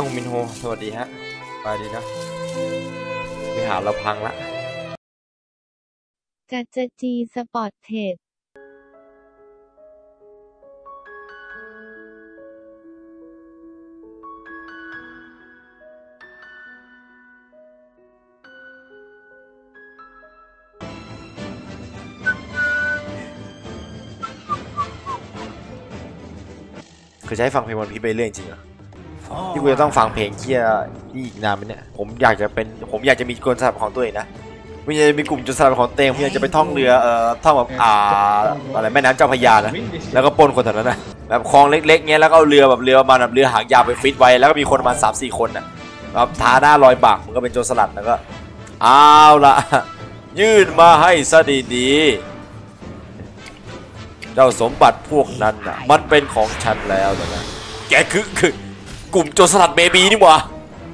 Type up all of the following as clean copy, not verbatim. ป้ามินโฮสวัสดีฮะไปดีนะวิหารเราพังละจัดจจีสปอร์ตเทรดคือใช้ฟังเพลงวันพีไปเรื่อยจริงเหรอที่กูจะต้องฟังเพลงเที่ยนี่อีกนานไหมเนี่ยผมอยากจะมีกลุ่มสลับของตัวเองนะไม่อยากจะมีกลุ่มจุดสลับของเตงผมอยากจะไปท่องเรือท่องแบบอะไรแม่น้ำเจ้าพระยานะแล้วก็ปนคนแถวนั้นนะแบบคลองเล็กๆเงี้ยแล้วก็เอาเรือแบบเรือมาแบบเรือหางยาวไปฟิตไว้แล้วก็มีคนมา3-4 คนนะแบบทาหน้าลอยปากมันก็เป็นโจรสลัดแล้วก็เอาละยื่นมาให้ซะดีๆเจ้าสมบัติพวกนั้นนะมันเป็นของฉันแล้วนะแกคือกลุ่มโจรสลัดเบบีนี่หว่า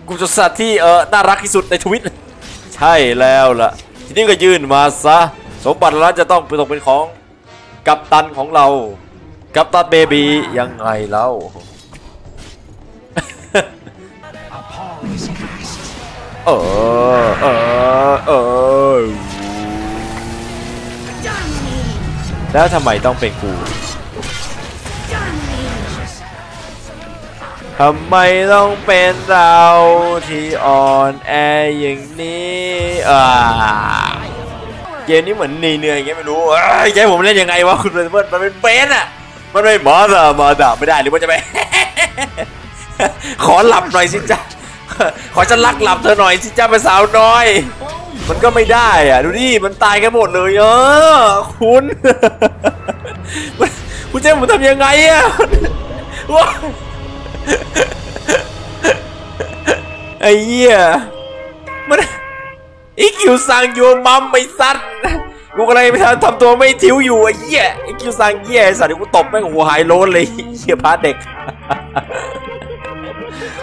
กลุ่มโจรสลัดที่น่ารักที่สุดในทวิตใช่แล้วล่ะทีนี้ก็ยื่นมาซะสมบัติแล้วจะต้องตกเป็นของกัปตันของเรากัปตันเบบียังไงเล่า แล้วทำไมต้องเป็นกูทำไมต้องเป็นเราที่อ่อนแออย่างนี้เกมนี้เหมือนเหนื่อยๆอย่างเงี้ยไม่รู้ใจผมเล่นยังไงวะคุณเพื่อนมันเป็นเบสอะมันไม่มาด่าไม่ได้หรือว่าจะไป ขอหลับหน่อยสิจ๊ะ ขอจะรักหลับเธอหน่อยสิจ๊ะเป็นสาวน้อยมันก็ไม่ได้อะดูดิมันตายกันหมดเลยคุณ คุณเจ้าผมทำยังไงอะ ไอ้เหี้ยมันอีคิวซังยูมัมไม่สัตว์กูอะไรไปทำตัวไม่ทิ้วอยู่ไอ้เหี้ยอีคิวซังเหี้ยสัตว์กูตบแม่งหัวหายโลนเลยเหี้ยพาเด็ก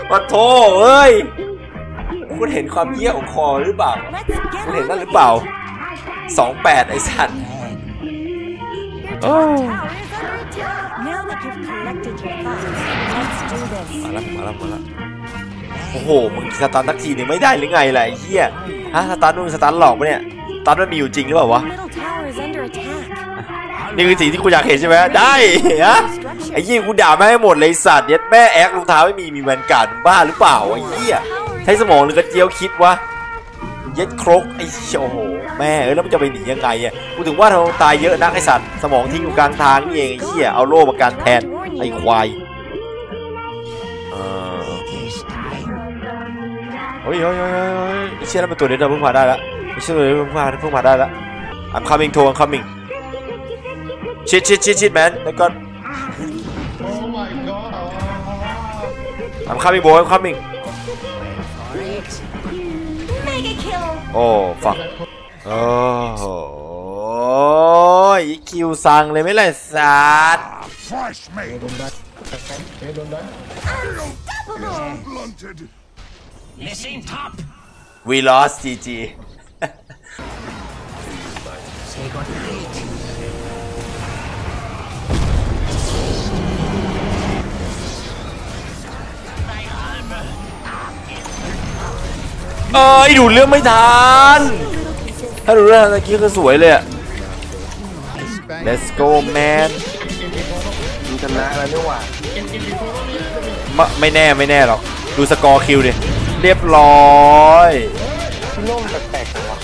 มาโทษเอ้ยคุณเห็นความเหี้ยของคอหรือเปล่าคุณเห็นนั่นหรือเปล่า28ไอ้สัตว์มาแล้วโอ้โหมึงสตาร์ทักทีเนี่ยไม่ได้หรือไงล่ะไอ้เหี้ยฮะสตาร์มึงสตาร์หลอกปะเนี่ยสตาร์มันมีอยู่จริงหรือเปล่าวะนี่คือสิ่งที่กูอยากเห็นใช่ไหมได้ฮะไอ้เหี้ยกูด่าไม่ให้หมดเลยสัตว์เย็ดแม่แอ๊กรองเท้าไม่มีแมนการ์ดบ้าหรือเปล่าไอ้เหี้ยใช้สมองหรือกระเจียวคิดวะเย็ดครกไอ้โอ้โหแม่แล้วมันจะไปหนียังไงอ่ะกูถึงว่าเราตายเยอะนักไอ้สัตว์สมองทิ้งอยู่กลางทางนี่เองไอ้เหี้ยเอาโล่มาการแทนไอ้ควายโอ้ยไอ้เชี่ยนั่นเป็นตัวเด็ดเราเพิ่งผ่านได้ละไอ้เชี่ยตัวเด็ดเราเพิ่งผ่านได้ละ I'm coming to I'm coming shit man แล้วก็ I'm coming boy I'm coming โอ้ฟังโอ้โหอีคิวซังเลยไม่เลยสัตว์We lost GG ดูเรื่องไม่ทันถ้าดูเรื่องตะกี้ก็สวยเลยอะ Let's go man ดูชนะแล้วเนี่ยว่ะไม่แน่หรอกดูสกอร์คิวดิเรียบร้อยโล่งแปลกๆวะ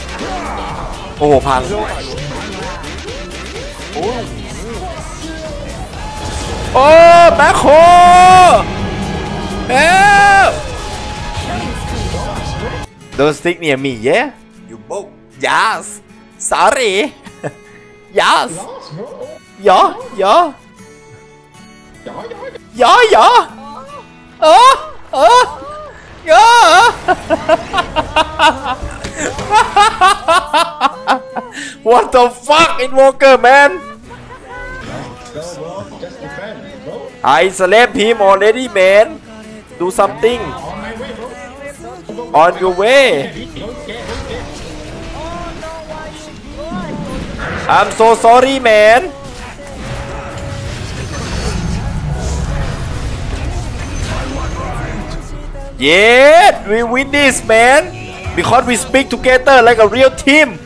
โอ้โหพังโอ้แบ็คโฮเอ้วโดนสติ๊กเนี่ยมีเยอะอยู่บุกยาสสารียาสยอWhat the fuck, Invoker man? I slapped him already, man. Do something. On your way. I'm so sorry, man. Yes, we win this, man. Because we speak together like a real team.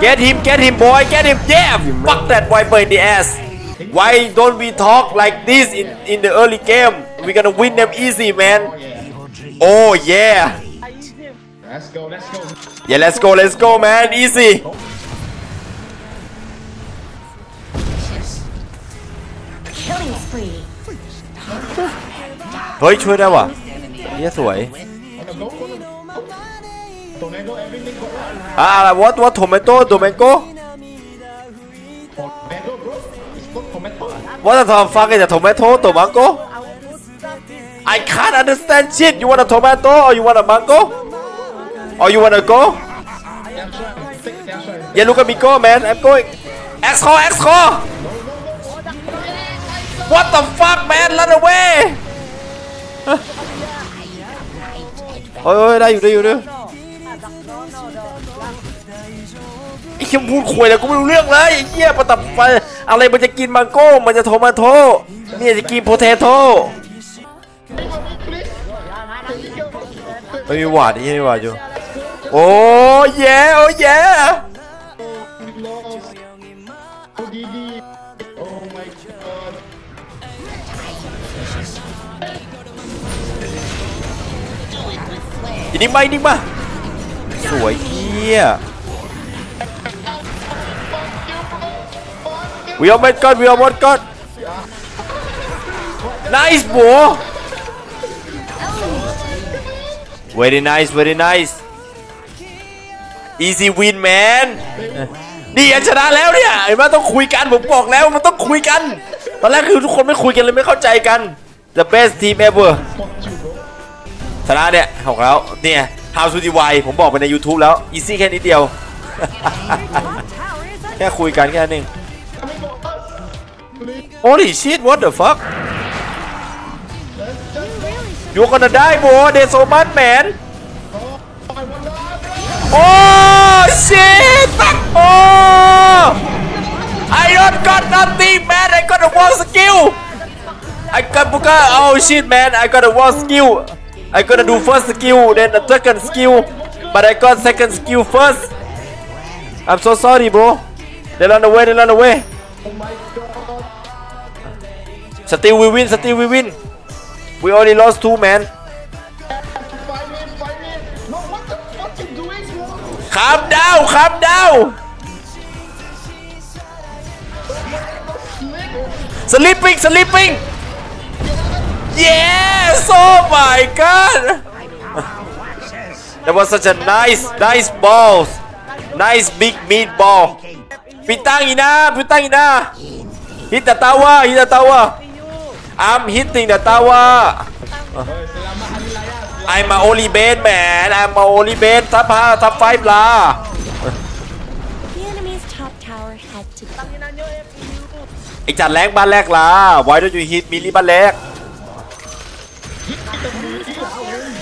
Get him, boy, get him. Yeah, fuck that wiper in the ass. Why don't we talk like this in the early game? We're gonna win them easy, man. Oh yeah. Let's go. Yeah, let's go, man. Easy. Killing spree. Hey, ช่วยได้ว่ะ เนี่ยสวย what tomato? What the fuck is a tomato? I can't understand shit. You want a tomato or you want a mango? Or you want to go? Yeah, look at me go, man. I'm going. Exco. What the fuck, man? Run away. Oh, there you do. ไอ้เขี้ยมพูดคุยแล้วกูไม่รู้เรื่องเลยไอ้เขี้ยปะตับไปอะไรมันจะกินมังโก้มันจะโทมาโต้เนี่ยจะกินโพเทโต้ไม่มีหวานนี่ไม่หวานอยู่โอ้เย่นิ่งมาสวยเหี้ย We almost got Nice bro. Very nice Easy win man นี่ชนะแล้วเนี่ยเห็นไหมต้องคุยกันผมบอกแล้วมันต้องคุยกันตอนแรกคือทุกคนไม่คุยกันเลยไม่เข้าใจกัน The best team ever ชนะเนี่ยของเราเนี่ย How to Divide ผมบอกไปใน YouTube แล้ว Easy แค่นิดเดียว แค่คุยกันแค่นึง Holy shit, what the fuck? You're gonna die, bro. There's so much, man. Oh shit! Oh! I don't got nothing, man. I got a wall skill. I got Buka. Oh shit, man. I got a wall skill. I gotta do first skill, then the second skill. But I got second skill first. I'm so sorry, bro. They run away. Still we win. We already lost 2 man. No, what you doing? Calm down. Sleeping. Yes! Oh my god! That was such a nice balls. Nice big meatball. Pitangina. Hit the tower. I'm hitting the tower. I'm a only bait, man. I'm a only bait. Top 5 lah. The enemy's top tower had to be. ไอ้จัดแรงบ้านแรกล่ะ Why don't you hit Millie บ้านแรก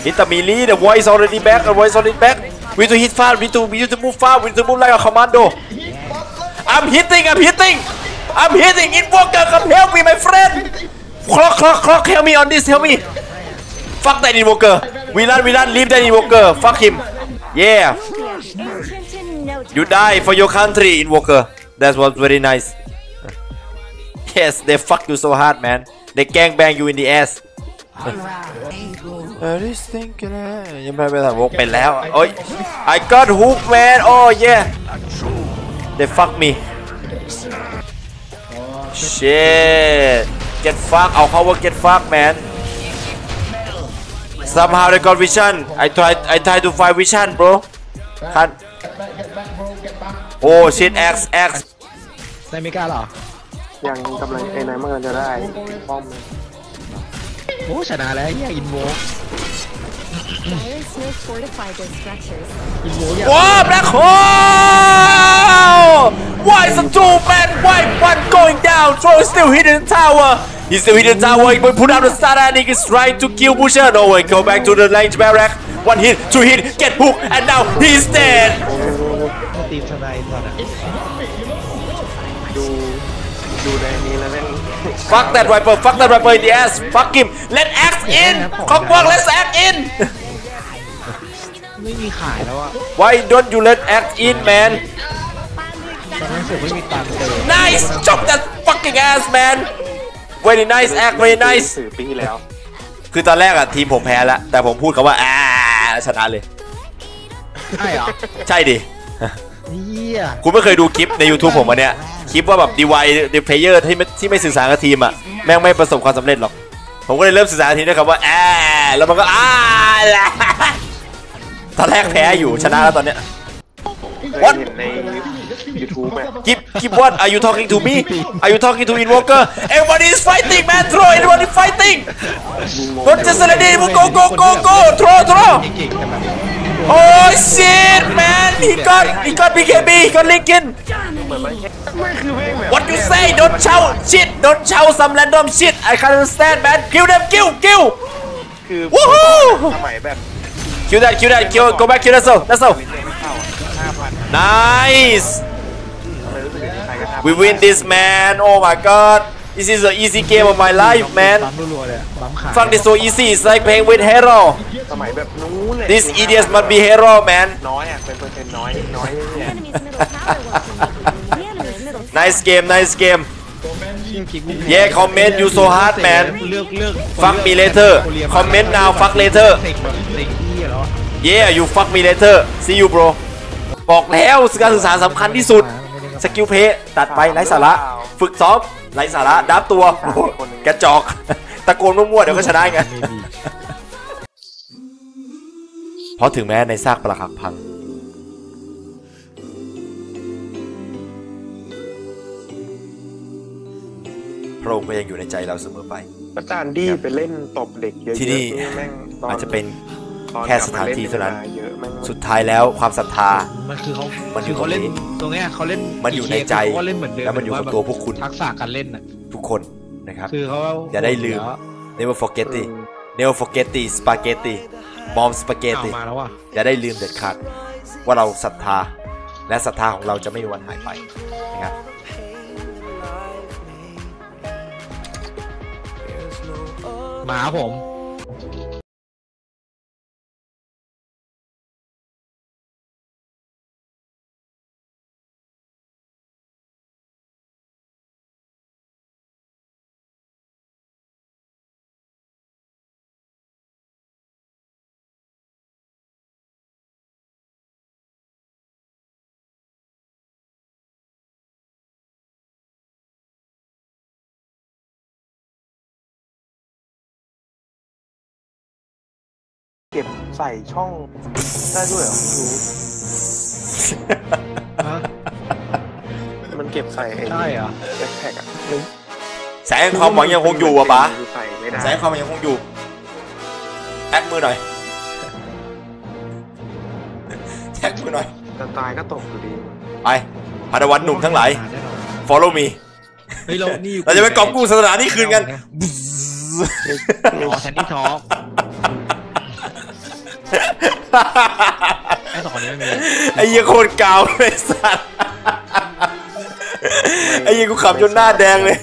Hit the Millie. The voice already back. We need to hit fast. We need to move fast. We need to move like a commando. I'm hitting. Invoker, come help me, my friend.Clock, help me on this, Fuck that invoker. We run, leave that invoker. Fuck him. Yeah. You die for your country, invoker. That was very nice. Yes, they fuck you so hard, man. They gangbang you in the ass. I got hooked, man. Oh, yeah. They fuck me. Shit.Get fucked. Our power get fucked, man. Somehow they got vision. I try to find vision, bro. Can't. Oh shit, X. ในมิก้าเหรอยังกำลังไอ้นายเมื่อจะได้ป้อมโอ้ชนะแล้วเนี่ยอินโวว้าวแบล็คโฮล Why is the two man white one going down? Troy still hidden tower. He will put out the star and he is trying to kill Butcher. No way, go back to the range barrack. 1 hit, 2 hit, get hooked, and now he's dead. Fuck that wiper! Fuck that wiper in the ass! Fuck him! Let axe in! Clockwork, let's axe in! Why don't you let axe in, man? Nice! Chop that fucking ass, man! Very nice axe, very nice. คือตอนแรกอะทีมผมแพ้แล้วแต่ผมพูดคำว่าอาชนะเลยใช่เหรอใช่ดิคุณไม่เคยดูคลิปใน YouTube ผมวันเนี้ยคลิปว่าแบบดีเพลเยอร์ที่ไม่สื่อสารกับทีมอ่ะแม่งไม่ประสบความสำเร็จหรอกผมก็เลยเริ่มสื่อสารทีมด้วยคำว่าแอแล้วมันก็อ้าตอนแรกแพ้อยู่ชนะแล้วตอนเนี้ย What ใน YouTube อ่ะ Keep what Are you talking to me Are you talking to Invoker Everybody is fighting man throw everybody fighting Don't just let it go go go go throw Oh shit man he got BKB he got Lincoln What you say don't shout shit don't shout some random shit I can't understand man kill them kill Woohoo kill that kill go back kill that's all Nice We win this man Oh my god This is the easy game of my life man Fuck this so easy it's like playing with hero This idiot must be hero man น้อยอ่ะเป็นเปอร์เซ็นต์น้อยเนี่ย Nice game Yeah comment you so hard man Fuck me later Comment now fuck later Yeah you fuck me later See you bro บอกแล้วการศึกษาสำคัญที่สุดสกิลเพย์ตัดไปไร้สาระฝึกซ้อมไร้สาระดับตัวกระจอกตะโกนมั่วๆเดี๋ยวก็ชนะไงเพราะถึงแม้ในซากปรักหักพังพระองค์ก็ยังอยู่ในใจเราเสมอไปประจานดีไปเล่นตบเด็กเยอะๆที่นี่อาจจะเป็นแค่สถานที่เท่านั้นสุดท้ายแล้วความศรัทธามันอยู่เล่นตรงนี้เขาเล่นมันอยู่ในใจแล้วมันอยู่กับตัวพวกคุณทักษะการเล่นทุกคนนะครับอย่าได้ลืม never forget the never forget the spaghetti bomb spaghetti อย่าได้ลืมเด็ดขาดว่าเราศรัทธาและศรัทธาของเราจะไม่มีวันหายไปนะครับหมาผมเก็บใส่ช่องได้ด้วยเหรอมันเก็บใส่ได้เหรอแพ็กอะแสงความหวังยังคงอยู่อะป๋าแสงความหวังยังคงอยู่แท็กมือหน่อยแท็กมือหน่อยตายก็ตกอยู่ดีไปพาดวันหนุ่มทั้งหลาย follow me เราจะไปกอบกู้ศาสนาที่คืนกันแทนที่ท้อไอ้สองคนนี้ไม่มีไอ้ยี่โคตรกาวเลยสัตว์ไอ้ยี่กูขับจนหน้าแดงเลย